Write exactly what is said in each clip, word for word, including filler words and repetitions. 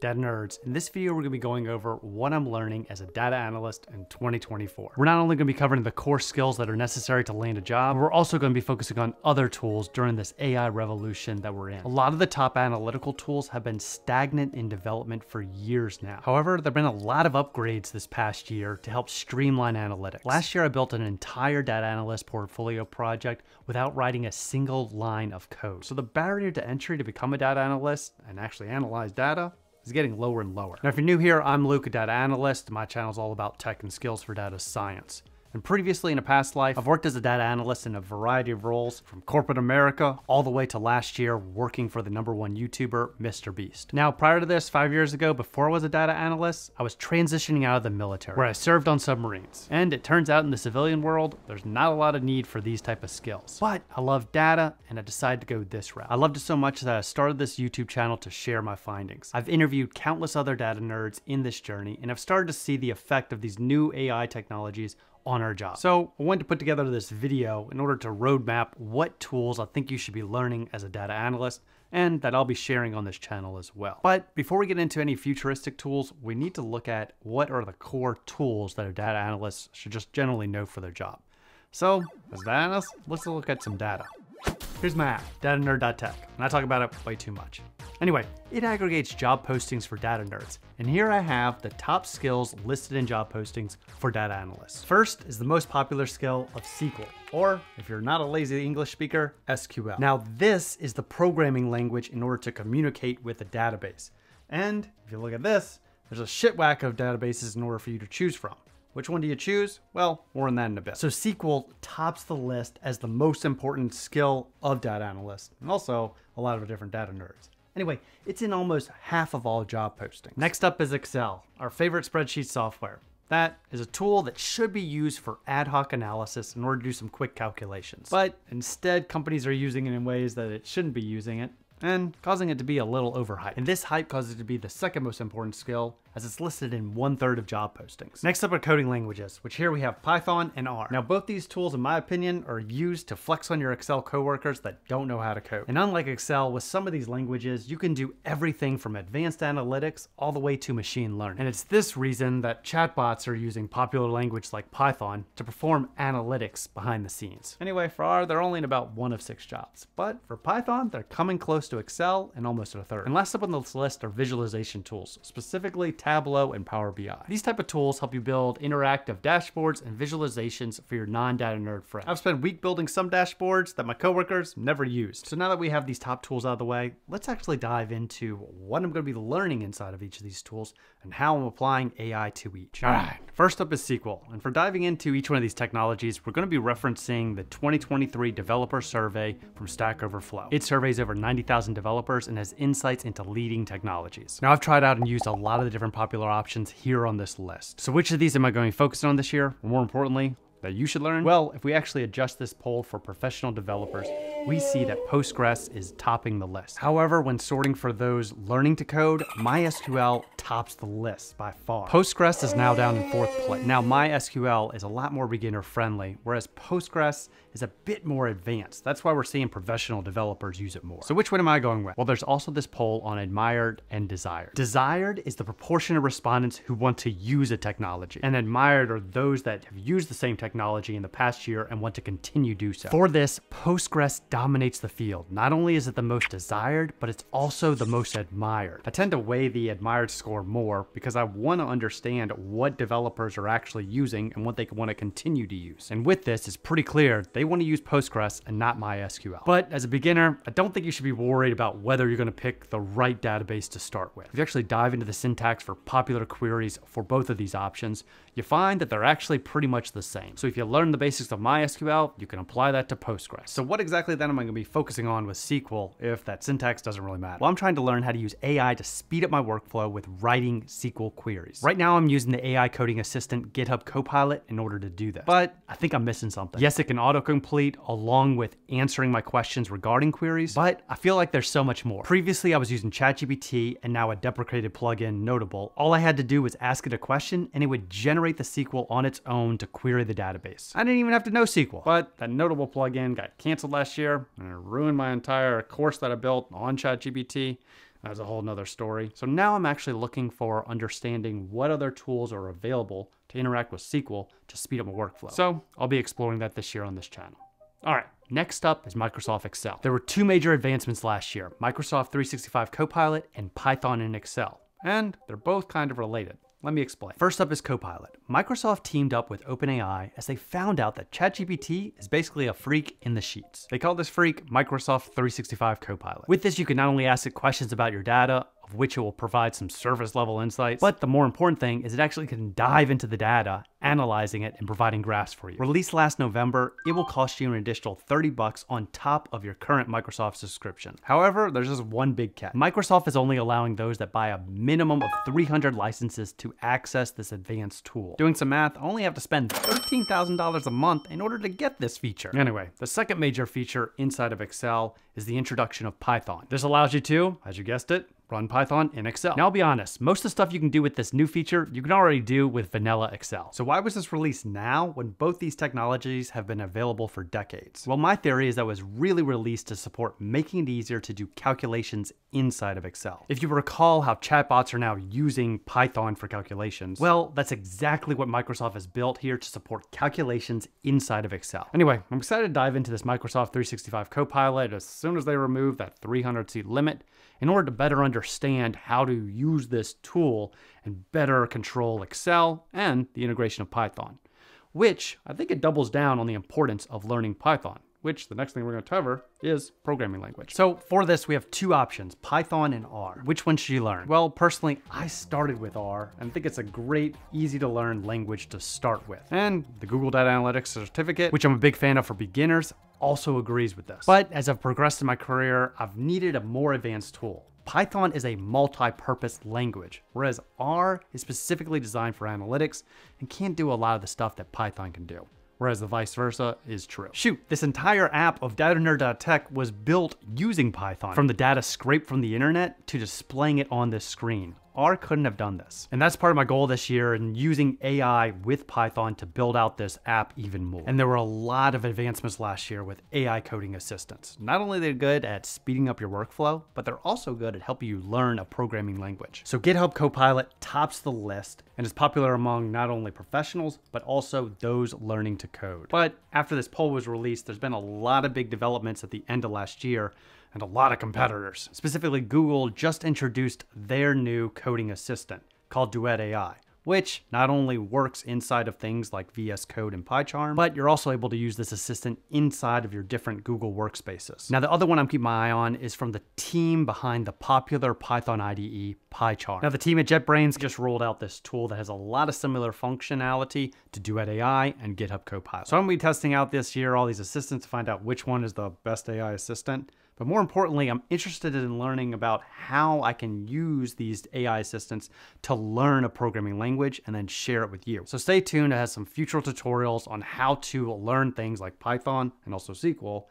data nerds. In this video, we're gonna be going over what I'm learning as a data analyst in twenty twenty-four. We're not only gonna be covering the core skills that are necessary to land a job, but we're also gonna be focusing on other tools during this A I revolution that we're in. A lot of the top analytical tools have been stagnant in development for years now. However, there have been a lot of upgrades this past year to help streamline analytics. Last year, I built an entire data analyst portfolio project without writing a single line of code. So the barrier to entry to become a data analyst and actually analyze data is getting lower and lower. Now, if you're new here, I'm Luke, a data analyst. My channel is all about tech and skills for data science. And previously in a past life, I've worked as a data analyst in a variety of roles from corporate America all the way to last year working for the number one YouTuber, MrBeast. Now, prior to this, five years ago, before I was a data analyst, I was transitioning out of the military where I served on submarines. And it turns out in the civilian world, there's not a lot of need for these type of skills, but I love data and I decided to go this route. I loved it so much that I started this YouTube channel to share my findings. I've interviewed countless other data nerds in this journey, and I've started to see the effect of these new A I technologies on our job. So I wanted to put together this video in order to roadmap what tools I think you should be learning as a data analyst and that I'll be sharing on this channel as well. But before we get into any futuristic tools, we need to look at what are the core tools that a data analyst should just generally know for their job. So as data analysts, let's look at some data. Here's my app, data nerd dot tech, and I talk about it way too much. Anyway, it aggregates job postings for data nerds. And here I have the top skills listed in job postings for data analysts. First is the most popular skill of S Q L, or if you're not a lazy English speaker, S Q L. Now this is the programming language in order to communicate with a database. And if you look at this, there's a shit whack of databases in order for you to choose from. Which one do you choose? Well, more on that in a bit. So S Q L tops the list as the most important skill of data analysts, and also a lot of different data nerds. Anyway, it's in almost half of all job postings. Next up is Excel, our favorite spreadsheet software. That is a tool that should be used for ad hoc analysis in order to do some quick calculations. But instead, companies are using it in ways that it shouldn't be using it, and causing it to be a little overhyped. And this hype causes it to be the second most important skill, as it's listed in one third of job postings. Next up are coding languages, which here we have Python and R. Now both these tools, in my opinion, are used to flex on your Excel coworkers that don't know how to code. And unlike Excel, with some of these languages, you can do everything from advanced analytics all the way to machine learning. And it's this reason that chatbots are using popular language like Python to perform analytics behind the scenes. Anyway, for R, they're only in about one of six jobs, but for Python, they're coming close to Excel and almost a third. And last up on this list are visualization tools, specifically Tableau and Power B I. These type of tools help you build interactive dashboards and visualizations for your non-data nerd friends. I've spent a week building some dashboards that my coworkers never used. So now that we have these top tools out of the way, let's actually dive into what I'm going to be learning inside of each of these tools and how I'm applying A I to each. All right, first up is S Q L. And for diving into each one of these technologies, we're going to be referencing the twenty twenty-three developer survey from Stack Overflow. It surveys over ninety thousand developers and has insights into leading technologies. Now I've tried out and used a lot of the different popular options here on this list. So which of these am I going to focus on this year? More importantly, that you should learn? Well, if we actually adjust this poll for professional developers, we see that Postgres is topping the list. However, when sorting for those learning to code, MySQL tops the list by far. Postgres is now down in fourth place. Now, MySQL is a lot more beginner friendly, whereas Postgres is a bit more advanced. That's why we're seeing professional developers use it more. So which one am I going with? Well, there's also this poll on admired and desired. Desired is the proportion of respondents who want to use a technology, and admired are those that have used the same technology technology in the past year and want to continue do so. For this, Postgres dominates the field. Not only is it the most desired, but it's also the most admired. I tend to weigh the admired score more because I want to understand what developers are actually using and what they want to continue to use. And with this, it's pretty clear they want to use Postgres and not MySQL. But as a beginner, I don't think you should be worried about whether you're going to pick the right database to start with. If you actually dive into the syntax for popular queries for both of these options, you find that they're actually pretty much the same. So if you learn the basics of MySQL, you can apply that to Postgres. So what exactly then am I going to be focusing on with S Q L if that syntax doesn't really matter? Well, I'm trying to learn how to use A I to speed up my workflow with writing S Q L queries. Right now, I'm using the A I coding assistant GitHub Copilot in order to do that. But I think I'm missing something. Yes, it can autocomplete along with answering my questions regarding queries, but I feel like there's so much more. Previously, I was using ChatGPT and now a deprecated plugin, Notable. All I had to do was ask it a question and it would generate the S Q L on its own to query the data. Database. I didn't even have to know S Q L, but that Notable plugin got canceled last year and it ruined my entire course that I built on ChatGPT. That's a whole nother story. So now I'm actually looking for understanding what other tools are available to interact with S Q L to speed up my workflow. So I'll be exploring that this year on this channel. All right, next up is Microsoft Excel. There were two major advancements last year, Microsoft three sixty-five Copilot and Python in Excel. And they're both kind of related. Let me explain. First up is Copilot. Microsoft teamed up with OpenAI as they found out that ChatGPT is basically a freak in the sheets. They call this freak Microsoft three sixty-five Copilot. With this, you can not only ask it questions about your data, of which it will provide some surface level insights, but the more important thing is it actually can dive into the data, analyzing it and providing graphs for you. Released last November, it will cost you an additional thirty bucks on top of your current Microsoft subscription. However, there's just one big catch. Microsoft is only allowing those that buy a minimum of three hundred licenses to access this advanced tool. Doing some math, I only have to spend thirteen thousand dollars a month in order to get this feature. Anyway, the second major feature inside of Excel is the introduction of Python. This allows you to, as you guessed it, run Python in Excel. Now I'll be honest, most of the stuff you can do with this new feature, you can already do with vanilla Excel. So why was this released now when both these technologies have been available for decades? Well, my theory is that it was really released to support making it easier to do calculations inside of Excel. If you recall how chatbots are now using Python for calculations, well, that's exactly what Microsoft has built here to support calculations inside of Excel. Anyway, I'm excited to dive into this Microsoft three sixty-five Copilot as soon as they remove that three hundred seat limit in order to better understand understand how to use this tool and better control Excel and the integration of Python, which I think it doubles down on the importance of learning Python, which the next thing we're going to cover is programming language. So for this, we have two options, Python and R. Which one should you learn? Well, personally, I started with R and think it's a great, easy to learn language to start with. And the Google Data Analytics certificate, which I'm a big fan of for beginners, also agrees with this. But as I've progressed in my career, I've needed a more advanced tool. Python is a multi-purpose language, whereas R is specifically designed for analytics and can't do a lot of the stuff that Python can do, whereas the vice versa is true. Shoot, this entire app of datanerd dot tech was built using Python, from the data scraped from the internet to displaying it on this screen. R couldn't have done this. And that's part of my goal this year in using A I with Python to build out this app even more. And there were a lot of advancements last year with A I coding assistants. Not only are they good at speeding up your workflow, but they're also good at helping you learn a programming language. So GitHub Copilot tops the list and is popular among not only professionals, but also those learning to code. But after this poll was released, there's been a lot of big developments at the end of last year and a lot of competitors. Specifically, Google just introduced their new coding assistant called Duet A I, which not only works inside of things like V S Code and PyCharm, but you're also able to use this assistant inside of your different Google Workspaces. Now, the other one I'm keeping my eye on is from the team behind the popular Python I D E, PyCharm. Now, the team at JetBrains just rolled out this tool that has a lot of similar functionality to Duet A I and GitHub Copilot. So I'm gonna be testing out this year all these assistants to find out which one is the best A I assistant. But more importantly, I'm interested in learning about how I can use these A I assistants to learn a programming language and then share it with you. So stay tuned. It has some future tutorials on how to learn things like Python and also S Q L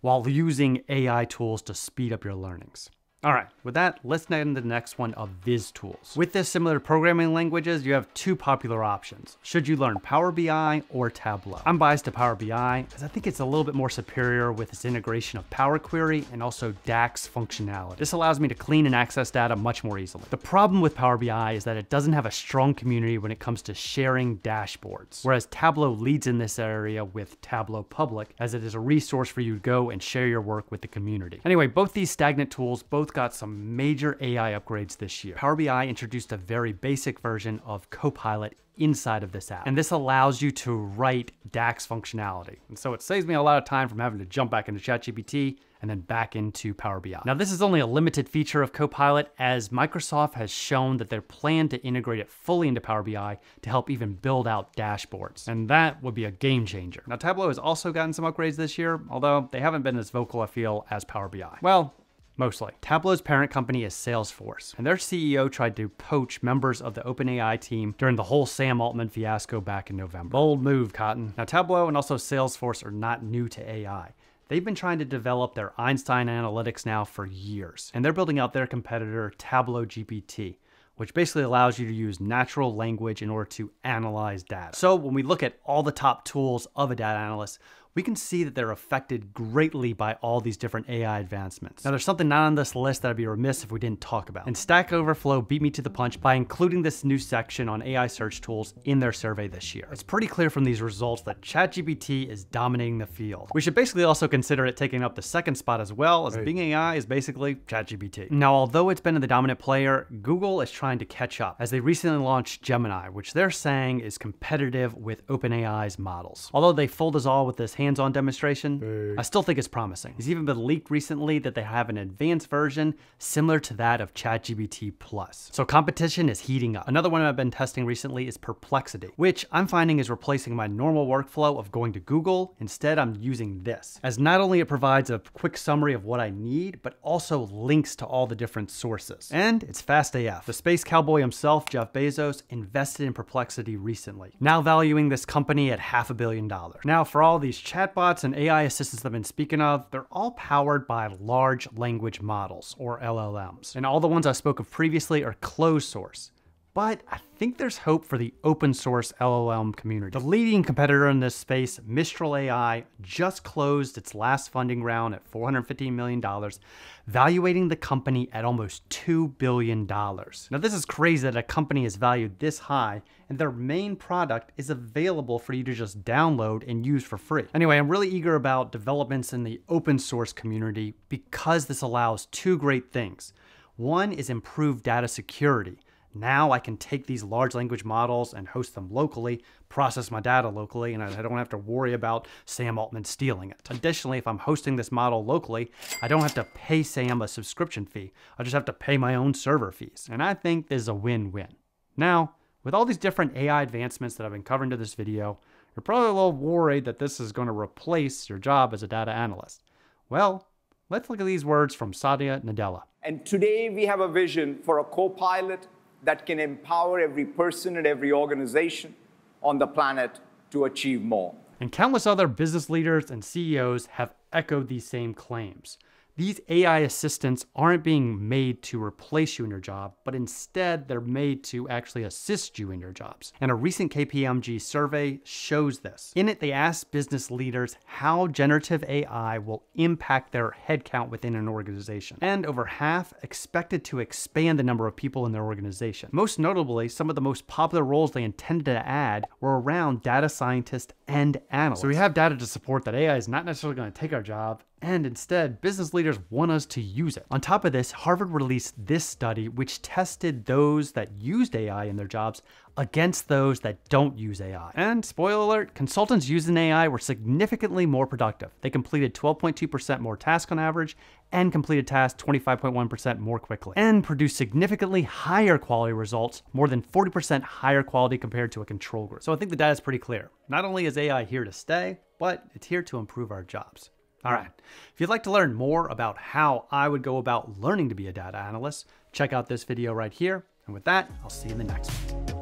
while using A I tools to speed up your learnings. All right, with that, let's get into the next one of viz tools. With this, similar to programming languages, you have two popular options. Should you learn Power B I or Tableau? I'm biased to Power B I, as I think it's a little bit more superior with its integration of Power Query and also DAX functionality. This allows me to clean and access data much more easily. The problem with Power B I is that it doesn't have a strong community when it comes to sharing dashboards, whereas Tableau leads in this area with Tableau Public, as it is a resource for you to go and share your work with the community. Anyway, both these stagnant tools both got some major A I upgrades this year. Power B I introduced a very basic version of Copilot inside of this app, and this allows you to write DAX functionality. And so it saves me a lot of time from having to jump back into ChatGPT and then back into Power B I. Now, this is only a limited feature of Copilot, as Microsoft has shown that they plan to integrate it fully into Power B I to help even build out dashboards. And that would be a game changer. Now, Tableau has also gotten some upgrades this year, although they haven't been as vocal, I feel, as Power B I. Well, mostly. Tableau's parent company is Salesforce, and their C E O tried to poach members of the OpenAI team during the whole Sam Altman fiasco back in November. Bold move, Cotton. Now, Tableau and also Salesforce are not new to A I. They've been trying to develop their Einstein analytics now for years, and they're building out their competitor, Tableau G P T, which basically allows you to use natural language in order to analyze data. So when we look at all the top tools of a data analyst, we can see that they're affected greatly by all these different A I advancements. Now, there's something not on this list that I'd be remiss if we didn't talk about. And Stack Overflow beat me to the punch by including this new section on A I search tools in their survey this year. It's pretty clear from these results that ChatGPT is dominating the field. We should basically also consider it taking up the second spot as well, as right. Bing A I is basically ChatGPT. Now, although it's been the dominant player, Google is trying to catch up, as they recently launched Gemini, which they're saying is competitive with OpenAI's models. Although they fooled us all with this hands-on demonstration, hey. I still think it's promising. It's even been leaked recently that they have an advanced version similar to that of ChatGPT Plus. So competition is heating up. Another one I've been testing recently is Perplexity, which I'm finding is replacing my normal workflow of going to Google. Instead, I'm using this, as not only it provides a quick summary of what I need, but also links to all the different sources. And it's fast A F. The space cowboy himself, Jeff Bezos, invested in Perplexity recently, now valuing this company at half a billion dollars. Now, for all these chatbots and A I assistants that I've been speaking of, they're all powered by large language models, or L L Ms. And all the ones I spoke of previously are closed source. But I think there's hope for the open source L L M community. The leading competitor in this space, Mistral A I, just closed its last funding round at four hundred fifteen million dollars, valuating the company at almost two billion dollars. Now, this is crazy that a company is valued this high, and their main product is available for you to just download and use for free. Anyway, I'm really eager about developments in the open source community because this allows two great things. One is improved data security. Now I can take these large language models and host them locally, process my data locally, and I don't have to worry about Sam Altman stealing it. Additionally, if I'm hosting this model locally, I don't have to pay Sam a subscription fee. I just have to pay my own server fees. And I think this is a win-win. Now, with all these different A I advancements that I've been covering to this video, you're probably a little worried that this is going to replace your job as a data analyst. Well, let's look at these words from Satya Nadella. And today we have a vision for a co-pilot that can empower every person and every organization on the planet to achieve more. And countless other business leaders and C E Os have echoed these same claims. These A I assistants aren't being made to replace you in your job, but instead they're made to actually assist you in your jobs. And a recent K P M G survey shows this. In it, they asked business leaders how generative A I will impact their headcount within an organization. And over half expected to expand the number of people in their organization. Most notably, some of the most popular roles they intended to add were around data scientists and analysts. So we have data to support that A I is not necessarily going to take our job, and instead, business leaders want us to use it. On top of this, Harvard released this study, which tested those that used A I in their jobs against those that don't use A I. And spoiler alert, consultants using A I were significantly more productive. They completed twelve point two percent more tasks on average and completed tasks twenty-five point one percent more quickly and produced significantly higher quality results, more than forty percent higher quality compared to a control group. So I think the data is pretty clear. Not only is A I here to stay, but it's here to improve our jobs. All right, if you'd like to learn more about how I would go about learning to be a data analyst, check out this video right here. And with that, I'll see you in the next one.